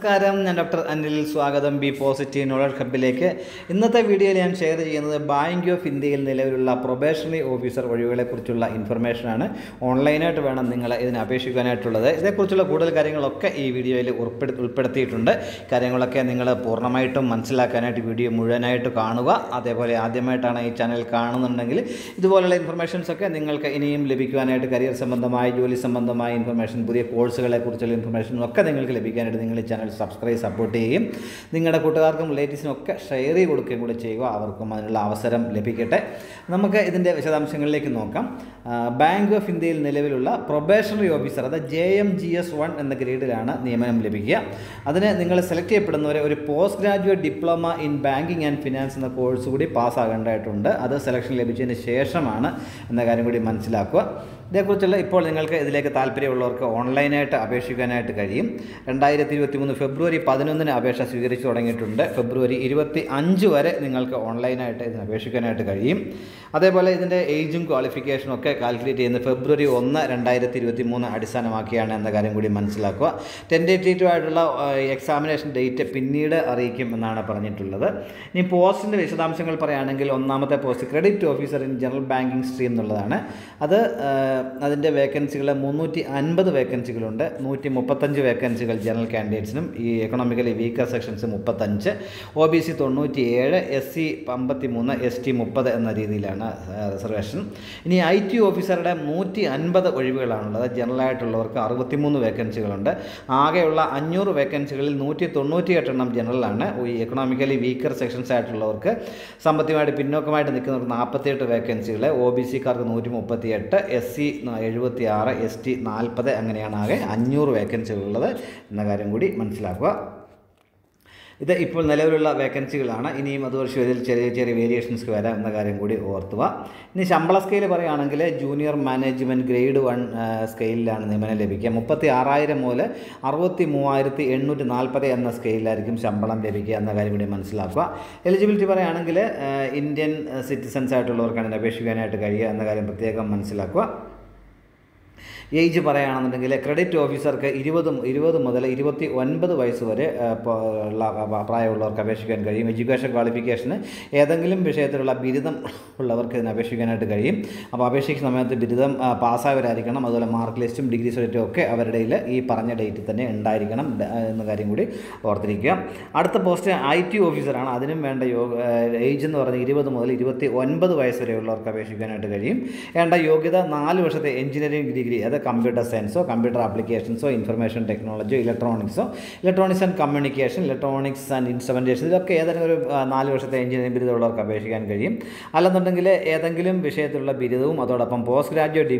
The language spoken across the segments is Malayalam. Namaskaram and Dr. Anil Swagadam B Positive Knowledge Hubbileke. In the video, I am sharing the Bank of India probationary officer information online at Vanangala in Apeshikana to the Kuchula Kudal Karingaloka, E. video Ulpatitunda, Karingala Kaningala, Pornamitum, Mansila Kanati video Muranai to Kanuga, Adevale Adematana channel Kanan and Nangle. The volatile information second, Ningalka in him, Libikuanate career, some of the my Julie, some of the my information, Buddha, course, information, channel subscribe support ചെയ്യും നിങ്ങളുടെ കൂട്ടുകാർക്കും റിലേറ്റീവ്സിനും ഒക്കെ ഷെയർ ചെയ്തു കൊടുക്കുകയും ചെയ്യുക അവർക്കും അതിനുള്ള അവസരം ലഭിക്കട്ടെ നമുക്ക് ഇതിന്റെ വിശദാംശങ്ങളിലേക്ക് നോക്കാം ബാങ്ക് ഓഫ് ഇന്ത്യയിൽ നിലവിലുള്ള പ്രൊബേഷണറി ഓഫീസർ അഥവാ JMGS1 എന്ന ഗ്രേഡിലാണ് നിയമനം ലഭിക്കുക അതിനെ നിങ്ങൾ സെലക്ട് ചെയ്യപ്പെടുന്നവരെ ഒരു post graduate diploma in banking and finance എന്ന കോഴ്സ് കൂടി പാസ് ആകേണ്ടതായിട്ടുണ്ട് അത് സെലക്ഷൻ ലഭിച്ചതിന് ശേഷമാണ് എന്ന കാര്യം കൂടി മനസ്സിലാക്കുക ഇതേക്കുറിച്ചുള്ള ഇപ്പോൾ നിങ്ങൾക്ക് ഇതിലേക്ക് താൽപര്യമുള്ളവർക്ക് ഓൺലൈനായിട്ട് അപേക്ഷിക്കാനായിട്ട് കഴിയും 2023 ഫെബ്രുവരി 11 ന് അപേക്ഷ സ്വീകരിച്ചു തുടങ്ങിയിട്ടുണ്ട് ഫെബ്രുവരി 25 വരെ നിങ്ങൾക്ക് ഓൺലൈനായിട്ട് ഇതിന് അപേക്ഷിക്കാനായിട്ട് കഴിയും അതേപോലെ ഇതിന്റെ ഏജും ക്വാളിഫിക്കേഷനും ഒക്കെ കാൽക്കുലേറ്റ് ചെയ്യുന്ന ഫെബ്രുവരി 1 2023 അടിസ്ഥാനമാക്കിയാണ് എന്ന കാര്യം കൂടി മനസ്സിലാക്കുക ടെൻഡേറ്റീവ് ആയിട്ടുള്ള എക്സാമിനേഷൻ ഡേറ്റ് പിന്നീട് അറിയിക്കും എന്നാണ് പറഞ്ഞിട്ടുള്ളത് ഇനി പോസ്റ്റിന്റെ വിശദാംശങ്ങൾ പറയുകയാണെങ്കിൽ ഒന്നാമത്തെ post credit officer in general banking stream എന്നുള്ളതാണ് അത് അതിന്റെ വേക്കൻസികളെ 350 വേക്കൻസികളുണ്ട് 135 വേക്കൻസികൾ ജനറൽ കാൻഡിഡേറ്റ്സിനും ഈ economically weaker sections 35 OBC 97 SC 53 ST 30 എന്ന രീതിയിലാണ് റിസർവേഷൻ ഇനി IT ഓഫീസറുടെ 150 ഒഴിവുകളാണുള്ളത് ജനറൽ ആയിട്ടുള്ളവർക്ക് 63 വേക്കൻസികളുണ്ട് ആകെയുള്ള 500 വേക്കൻസികളിൽ 198 എണ്ണം ജനറൽ ആണ് ഈ എക്കണോമിക്കലി വീക്കർ സെക്ഷൻസ് ആയിട്ടുള്ളവർക്ക് സാമ്പത്തികമായിട്ട് പിന്നോക്കമായിട്ട് നിൽക്കുന്നവർക്ക് 48 വേക്കൻസികൾ OBCക്കാർക്ക് 138 SC 76 ST 40 അങ്ങനെയാണ് ആകെ 500 വേക്കൻസികൾ ഉള്ളത് എന്ന കാര്യം കൂടി മനസ്സിലാക്കുക ഇത് ഇപ്പോൾ നിലവിലുള്ള വേക്കൻസികളാണ് ഇനിയും അതുപോലെ ചെറിയ ചെറിയ വേരിയേഷൻസ് വരാം എന്ന കാര്യം കൂടി ഓർത്തുക ഇനി ശമ്പള സ്കെയിൽ പറയുകയാണെങ്കിൽ ജൂനിയർ മാനേജ്മെന്റ് ഗ്രേഡ് 1 സ്കെയിലാണ് നിയമനം ലഭിക്കുക 36,000 മുതൽ 63,840 എന്ന സ്കെയിലായിരിക്കും ശമ്പളം ലഭിക്കുക എന്ന കാര്യം കൂടി മനസ്സിലാക്കുക എലിജിബിലിറ്റി പറയുകയാണെങ്കിൽ ഇന്ത്യൻ സിറ്റിസൻസ് ആയിട്ടുള്ളവർക്കാണ് ഇതിന് അപേക്ഷിക്കാനായിട്ട് കഴിയുക എന്ന കാര്യം പ്രത്യേകം മനസ്സിലാക്കുക ഏജ് പറയുകയാണെന്നുണ്ടെങ്കിൽ ക്രെഡിറ്റ് ഓഫീസർക്ക് 20 മുതൽ 29 വയസ്സ് വരെ പ്രായമുള്ളവർക്ക് അപേക്ഷിക്കാൻ കഴിയും എഡ്യൂക്കേഷൻ ക്വാളിഫിക്കേഷന് ഏതെങ്കിലും വിഷയത്തിലുള്ള ബിരുദം ഉള്ളവർക്ക് ഇതിന് അപേക്ഷിക്കാനായിട്ട് കഴിയും അപ്പോൾ അപേക്ഷിക്കുന്ന സമയത്ത് ബിരുദം പാസ്സായവരായിരിക്കണം അതുപോലെ മാർക്ക് ലിസ്റ്റും ഡിഗ്രി സർട്ടിഫിക്കറ്റും ഒക്കെ അവരുടെ ഈ പറഞ്ഞ ഡേറ്റിൽ തന്നെ ഉണ്ടായിരിക്കണം എന്ന കാര്യം കൂടി ഓർത്തിരിക്കുക അടുത്ത പോസ്റ്റ് IT ഓഫീസറാണ് അതിനും വേണ്ട ഏജ് എന്ന് പറഞ്ഞാൽ 20 മുതൽ 29 വയസ്സ് വരെയുള്ളവർക്ക് അപേക്ഷിക്കാനായിട്ട് കഴിയും വേണ്ട യോഗ്യത 4 വർഷത്തെ engineering degree computer science or computer applications or information technology electronics or electronics and communication electronics and instrumentation ഇതൊക്കെ ഏതെങ്കിലും ഒരു 4 വർഷത്തെ എഞ്ചിനീയറിംഗ് ബിരുദമുള്ളവർക്ക് അപേക്ഷിക്കാൻ കഴിയും അല്ലെന്നുണ്ടെങ്കിൽ ഏതെങ്കിലും വിഷയത്തിലുള്ള ബിരുദവും അതോടൊപ്പം പോസ്റ്റ് ഗ്രാജുവേറ്റ്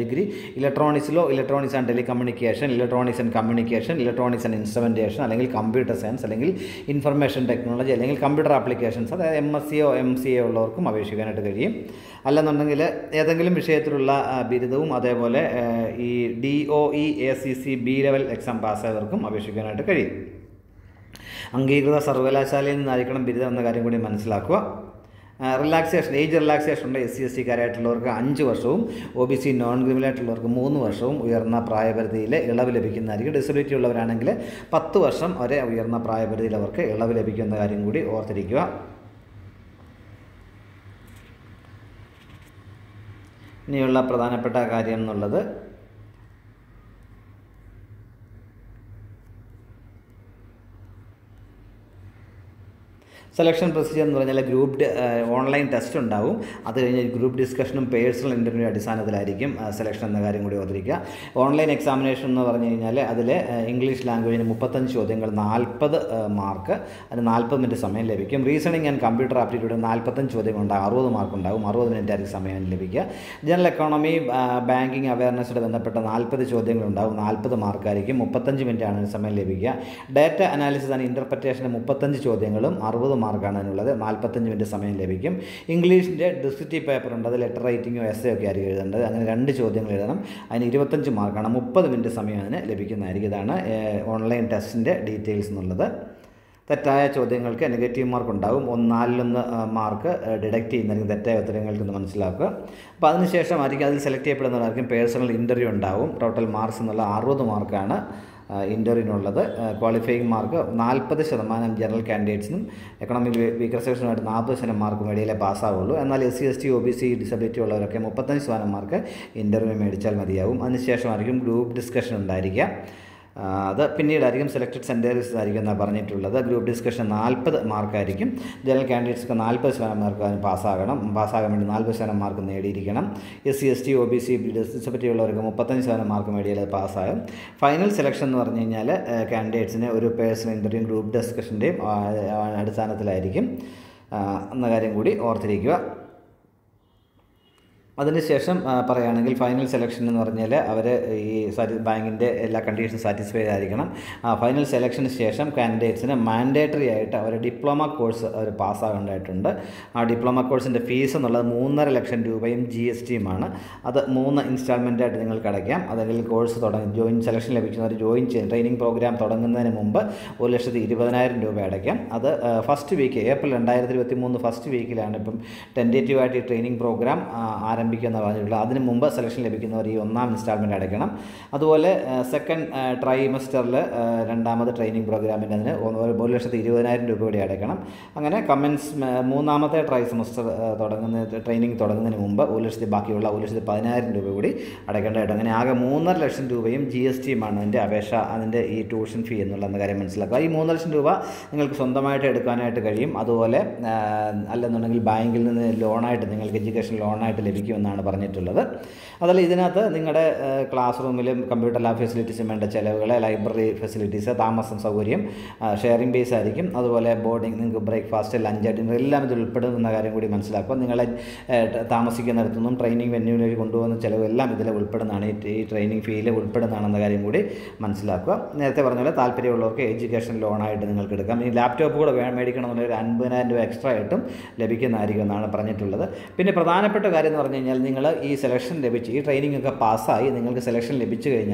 ഡിഗ്രി ഇലക്ട്രോണിക്സിലോ electronics and telecommunication electronics and communication electronics and instrumentation അല്ലെങ്കിൽ കമ്പ്യൂട്ടർ സയൻസ് അല്ലെങ്കിൽ ഇൻഫർമേഷൻ ടെക്നോളജി അല്ലെങ്കിൽ കമ്പ്യൂട്ടർ ആപ്ലിക്കേഷൻസ് അതായത് MSCയോ MCA ഉള്ളവർക്കും അപേക്ഷിക്കാനായിട്ട് കഴിയും അല്ലെന്നുണ്ടെങ്കിൽ ഏതെങ്കിലും വിഷയത്തിലുള്ള ബിരുദവും അതേപോലെ ഈ DOE ACC B level exam പാസ്സായവർക്കും അപേക്ഷിക്കാനായിട്ട് കഴിയും അംഗീകൃത സർവകലാശാലയിൽ നിന്നായിരിക്കണം ബിരുദം എന്ന കാര്യം കൂടി മനസ്സിലാക്കുക റിലാക്സേഷൻ ഏജ് റിലാക്സേഷൻ ഉണ്ട് SC കാരായിട്ടുള്ളവർക്ക് 5 വർഷവും OBC നോൺ ക്രിമിനൽ ആയിട്ടുള്ളവർക്ക് 3 വർഷവും ഉയർന്ന പ്രായപരിധിയിൽ ഇളവ് ലഭിക്കുന്നതായിരിക്കും ഡിസബിലിറ്റി ഉള്ളവരാണെങ്കിൽ 10 വർഷം വരെ ഉയർന്ന പ്രായപരിധിയിൽ അവർക്ക് ഇളവ് ലഭിക്കുന്ന കാര്യം കൂടി ഓർത്തിരിക്കുക ഇനിയുള്ള പ്രധാനപ്പെട്ട കാര്യം എന്നുള്ളത് സെലക്ഷൻ പ്രൊസീജിയർ എന്ന് പറഞ്ഞാൽ ഗ്രൂപ്പ് ഓൺലൈൻ ടെസ്റ്റ് ഉണ്ടാവും അത് കഴിഞ്ഞ് ഗ്രൂപ്പ് ഡിസ്കഷനും പേഴ്സണൽ ഇൻ്റർവ്യൂ അടിസ്ഥാനത്തിലായിരിക്കും സെലക്ഷൻ എന്ന കാര്യം കൂടി ഓർത്തിരിക്കുക ഓൺലൈൻ എക്സാമിനേഷൻ എന്ന് പറഞ്ഞു കഴിഞ്ഞാൽ അതിൽ ഇംഗ്ലീഷ് ലാംഗ്വേജിന് 35 ചോദ്യങ്ങൾ 40 മാർക്ക് അതിന് 40 മിനിറ്റ് സമയം ലഭിക്കും റീസണിംഗ് ആൻഡ് കമ്പ്യൂട്ടർ ആപ്റ്റിറ്റ്യൂഡ് 45 ചോദ്യങ്ങളുണ്ട് 60 മാർക്ക് ഉണ്ടാവും 60 മിനിറ്റ് ആയിരിക്കും സമയം ലഭിക്കുക ജനറൽ എക്കോണമി ബാങ്കിങ് അവയർനെസ്സോട് ബന്ധപ്പെട്ട 40 ചോദ്യങ്ങളുണ്ടാവും 40 മാർക്കായിരിക്കും 35 മിനിറ്റാണ് സമയം ലഭിക്കുക ഡാറ്റ അനാലിസിസ് ആൻഡ് ഇൻ്റർപ്രിറ്റേഷന് 35 ചോദ്യങ്ങളും 60 മാർക്കാണ് അതിനുള്ളത് 45 മിനിറ്റ് സമയം ലഭിക്കും ഇംഗ്ലീഷിൻ്റെ ഡിസ്ക്രിപ്റ്റീവ് പേപ്പർ ഉണ്ട് അത് ലെറ്റർ റൈറ്റിംഗോ എസ്സേ ഒക്കെ ആയിരിക്കും എഴുതേണ്ടത് അങ്ങനെ 2 ചോദ്യങ്ങൾ എഴുതണം അതിന് 25 മാർക്കാണ് 30 മിനിറ്റ് സമയം അതിന് ലഭിക്കുന്നതായിരിക്കും ഇതാണ് ഓൺലൈൻ ടെസ്റ്റിൻ്റെ ഡീറ്റെയിൽസ് എന്നുള്ളത് തെറ്റായ ചോദ്യങ്ങൾക്ക് നെഗറ്റീവ് മാർക്ക് ഉണ്ടാകും 1/4 മാർക്ക് ഡിഡക്റ്റ് ചെയ്യുന്നതായിരിക്കും തെറ്റായ ഉത്തരങ്ങൾക്കെന്ന് മനസ്സിലാക്കുക അപ്പോൾ അതിനുശേഷം ആയിരിക്കും അതിൽ സെലക്ട് ചെയ്യപ്പെടുന്നവരായിരിക്കും പേഴ്സണൽ ഇൻ്റർവ്യൂ ഉണ്ടാവും ടോട്ടൽ മാർക്സ് എന്നുള്ള 60 മാർക്കാണ് Interview qualifying mark 40% general candidates economic weaker section at 40% mark medile pass aagullu ennal SC ST OBC disability ullavarokke 35% mark interview medichal madiyavum anishesham group discussion undairikka the pinnid aayirikum selected centers aayirikum na paranjittullada group discussion 40 mark aayirikum general candidates ku 40% mark pass aaganam vendi 40% mark needirikanam SC ST OBC disability ullavarku 35% mark medile pass aagum final selection nu parnju kennal candidates ne oru personal interview group discussion de adisanathil aayirikum anna karyam koodi orthirikkuva Session Parayanagil final selection in Ornella, our bank in the conditions satisfied Ariganum. Final selection station candidates in a mandatory our diploma course or pass out under our diploma course in the fees and the moon election due by MGST mana, other moon installment at Dingle Kadakam, other course joint selection joint training program, Thodangan Mumba, other first week, April and Diary with the moon, the first week tentative at training program. Other Mumba selection Lebikino Riona installment at Aganam. Otherwise, second trimester Randama the training program in the Bolish the Uranai Dubodi at Aganam. I'm going to commence Munamata trimester training Thodangan Mumba, Ulish the Bakula, Ulish the Pioneer Dubodi, Adaganda Aganaga, Muna lesson to him, GST Man and the Avesha and the E. Tuition fee and the Garments Lagai, Muna lesson to Sondamite Kana to Garim, Adole, Alanangal buying in the Lonite, the education Lonite. Otherwise, the classroom, computer lab facilities, library facilities, Thomas and Savurium, sharing base, otherwise, boarding, breakfast, lunch, and Thomas training when you go on the Chelevella, the level put on it, training field, would put on the Garimudi, Manslaka, Netherlands, Alperio, education loan, I didn't come. Laptop, medical, and extra item, Lebican, Ariganana, Pranitula. Pinapana Petagar. E selection lebichi, training a passa, the selection lebichi,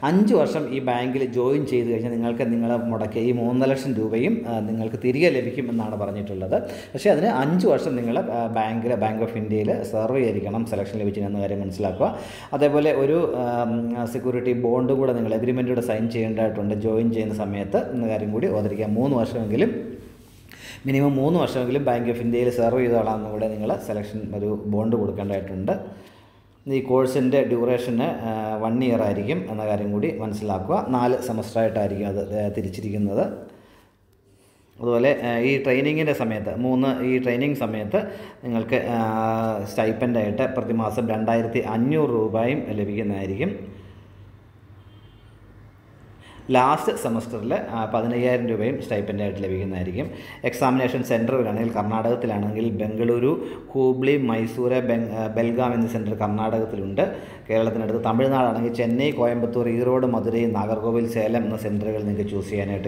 Anjuasham e bank, join cheese, Ningalka Ningal Motake, Monalation Dubayim, Ningalkatheria Lebikim and Nadabaranitula. Shadna Anjuasham Ningal, Bank of India, survey economic selection lebichi and the elements laqua. Adabole Uru security bond good and agreement to sign chain that on the join chain Sameta, Nagarimudi, or the Moon Washam Gilim. Minimum 3 വർഷമെങ്കിലും ബാങ്ക് ഓഫ് ഇന്ത്യയിൽ സർവ് ചെയ്താളാണെന്ന് കൂടെ നിങ്ങൾ സെലക്ഷൻ ഒരു ബോണ്ട് കൊടുക്കേണ്ടതായിട്ടുണ്ട് ഈ കോഴ്സിന്റെ ഡ്യൂറേഷൻ 1 ഇയർ ആയിരിക്കും എന്ന കാര്യം കൂടി മനസ്സിലാക്കുക 4 സെമസ്റ്റർ ആയിട്ടായിരിക്കും അത് തിരിച്ചിരിക്കുന്നത് അതുപോലെ ഈ ട്രെയിനിങ്ങിന്റെ സമയത്ത് 3 ഈ ട്രെയിനിങ് സമയത്ത് നിങ്ങൾക്ക് സ്റ്റൈപ്പൻഡ് ആയിട്ട് പ്രതിമാസം 2500 രൂപയും ലഭിക്കുന്നതായിരിക്കും Last semester, $15,000 stipend at Levigan. Examination Centre, Karnataka, Bengaluru, Hubli, Mysore, Belgaum in the Centre, Karnataka, Kerala, Tamil Nadu, Chennai, Coimbatore, Erode, Madurai, Nagarkovil, Salem, the Centre, Chusian at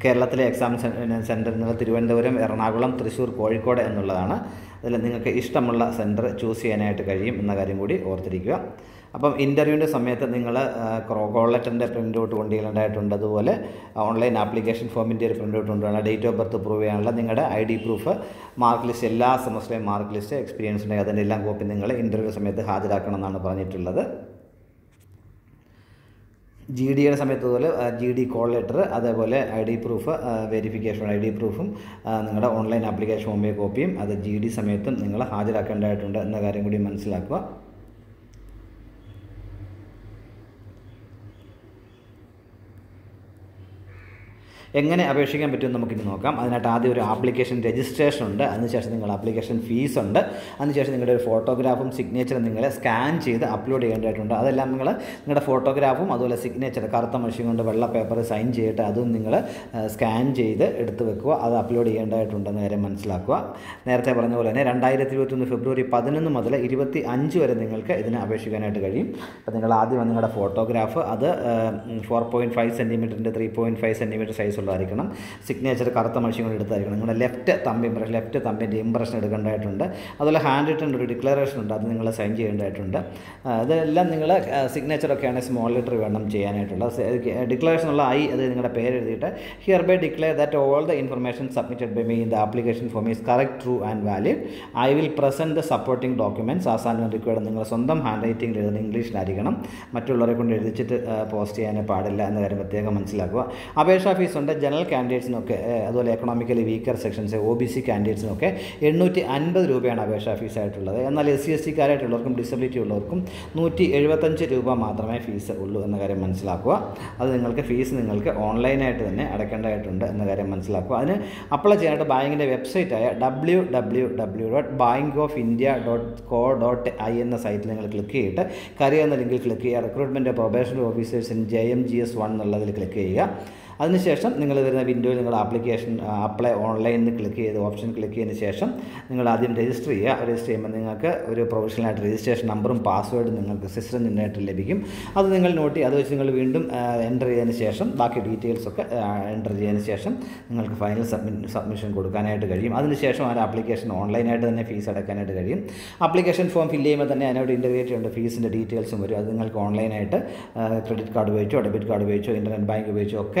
Kerala exam centre in Thiruvananthapuram, Ernakulam, Thrissur, Kozhikode, and Nulana, the Lending Ishtamulla Centre, Chusian at Garim, Nagarimudi, or Triga. Upon interview to Sametha Ningala, Crocolet and the print out one day and at Tundadole, online application form in the print out on date of birth to prove and nothing at ID proof, mark list, last semester mark list, experience in the Nilang opening, interview Sametha Hadarakanana Panitula. GD is GD call letter, other ID proof, verification ID proof, online application form, other GD Samethan, Ningala Hajarakanda Tunda, Nagarimudi Mansilakwa. എങ്ങനെ അപേക്ഷിക്കാൻ പറ്റും നമുക്ക് ഇനി നോക്കാം അതിനട്ട് ആദ്യം ഒരു ആപ്ലിക്കേഷൻ രജിസ്ട്രേഷൻ ഉണ്ട് അതിനുശേഷം നിങ്ങൾ ആപ്ലിക്കേഷൻ ഫീസ് ഉണ്ട് അതിനുശേഷം നിങ്ങളുടെ ഒരു ഫോട്ടോഗ്രാഫും സിഗ്നേച്ചറും നിങ്ങൾ സ്കാൻ ചെയ്ത് അപ്ലോഡ് ചെയ്യേണ്ടതായിട്ടുണ്ട് അതെല്ലാം നിങ്ങൾ നിങ്ങളുടെ ഫോട്ടോഗ്രാഫും അതുപോലെ സിഗ്നേച്ചർ കറുത്ത മഷി കൊണ്ട് വെള്ള പേപ്പർ സൈൻ ചെയ്തിട്ട് അതും നിങ്ങൾ സ്കാൻ ചെയ്ത് എടുത്തു വെക്കുക അത് അപ്ലോഡ് ചെയ്യേണ്ടതായിട്ടുണ്ട് നേരെ മനസ്സിലാക്കുക നേരത്തെ പറഞ്ഞ പോലെ തന്നെ 2021 ഫെബ്രുവരി 11 മുതൽ 25 വരെ നിങ്ങൾക്ക് ഇതിനെ അപേക്ഷിക്കാനായിട്ട് കഴിയും അപ്പോൾ നിങ്ങൾ ആദ്യം നിങ്ങളുടെ ഫോട്ടോഗ്രാഫ് അത് 4.5 സെന്റിമീറ്ററിന്റെ 3.5 centimetre size sollarikana signature kartha machine left thumb impression edukandayittunde adulla hand written oru declaration undu adu ningala sign cheyandayittunde adella ningala signature okke aanu small letter venam cheyanayittulla declaration ulla I adu ningala pair ezhudite hereby declare that all the information submitted by me in the application form is correct, true and valid. I will present the supporting documents as and when required. Ningala sondam handwriting in English narikanam mattullare kondu ezhudichittu post cheyane paadilla enna karyam prathekam manasilakkuva. Apesha fees undu general candidates nokke adole economically weaker sections OBC candidates nokke 850 രൂപയാണ് അപേക്ഷാ ഫീസ് ആയിട്ടുള്ളത്. എന്നാൽ SC ST കാരായിട്ടുള്ളവർക്കും ഡിസബിലിറ്റി ഉള്ളവർക്കും 175 രൂപ മാത്രമേ ഫീസ് ഉള്ളൂ എന്ന കാര്യം മനസ്സിലാക്കുക. അത് നിങ്ങൾക്ക് ഫീസ് നിങ്ങൾക്ക് ഓൺലൈനായിട്ട് തന്നെ അടക്കേണ്ടതായിട്ടുണ്ട് എന്ന കാര്യം മനസ്സിലാക്കുക. അതിന് അപ്ലൈ ചെയ്യാനായിട്ട് ബാങ്കിൻ്റെ വെബ്സൈറ്റായ www.bankofindia.co.in എന്ന സൈറ്റിൽ നിങ്ങൾ ക്ലിക്ക് ചെയ്തിട്ട് കരിയർ എന്ന ലിങ്കിൽ ക്ലിക്ക് ചെയ്യുക. Recruitment probationary officers in JMGS1 എന്നുള്ളതിൽ ക്ലിക്ക് ചെയ്യുക. അതിനുശേഷം നിങ്ങൾ വരുന്ന വിൻഡോയിൽ നിങ്ങൾ ആപ്ലിക്കേഷൻ അപ്ലൈ ഓൺലൈൻ എന്ന് ക്ലിക്ക് ചെയ്ത് ഓപ്ഷൻ ക്ലിക്ക് ചെയ്തതിന് ശേഷം നിങ്ങൾ ആദ്യം രജിസ്റ്റർ ചെയ്യുക. രജിസ്റ്റർ ചെയ്യുമ്പോൾ നിങ്ങൾക്ക് ഒരു പ്രൊവിഷണലായിട്ട് രജിസ്ട്രേഷൻ നമ്പറും പാസ്വേഡും നിങ്ങൾക്ക് സിസ്റ്റം നിന്നായിട്ട് ലഭിക്കും. അത് നിങ്ങൾ അത് വെച്ച് നിങ്ങൾ വീണ്ടും എൻ്റർ ചെയ്തതിന് ശേഷം ബാക്കി ഡീറ്റെയിൽസൊക്കെ എൻ്റർ ചെയ്തതിന് ശേഷം നിങ്ങൾക്ക് ഫൈനൽ സബ്മിഷൻ കൊടുക്കാനായിട്ട് കഴിയും. അതിനുശേഷം ആ ആപ്ലിക്കേഷൻ ഓൺലൈനായിട്ട് തന്നെ ഫീസ് അടയ്ക്കാനായിട്ട് കഴിയും. ആപ്ലിക്കേഷൻ ഫോം ഫില്ല് ചെയ്യുമ്പോൾ തന്നെ അതിനോട് ഇൻ്റഗ്രേറ്റ് ചെയ്യേണ്ട ഫീസിൻ്റെ ഡീറ്റെയിൽസും വരും. അത് നിങ്ങൾക്ക് ഓൺലൈനായിട്ട് ക്രെഡിറ്റ് കാർഡ് ഉപയോഗിച്ചോ ഡെബിറ്റ് കാർഡ് ഉപയോഗിച്ചോ ഇൻ്റർനെറ്റ് ബാങ്ക് ഉപയോഗിച്ചോ ഒക്കെ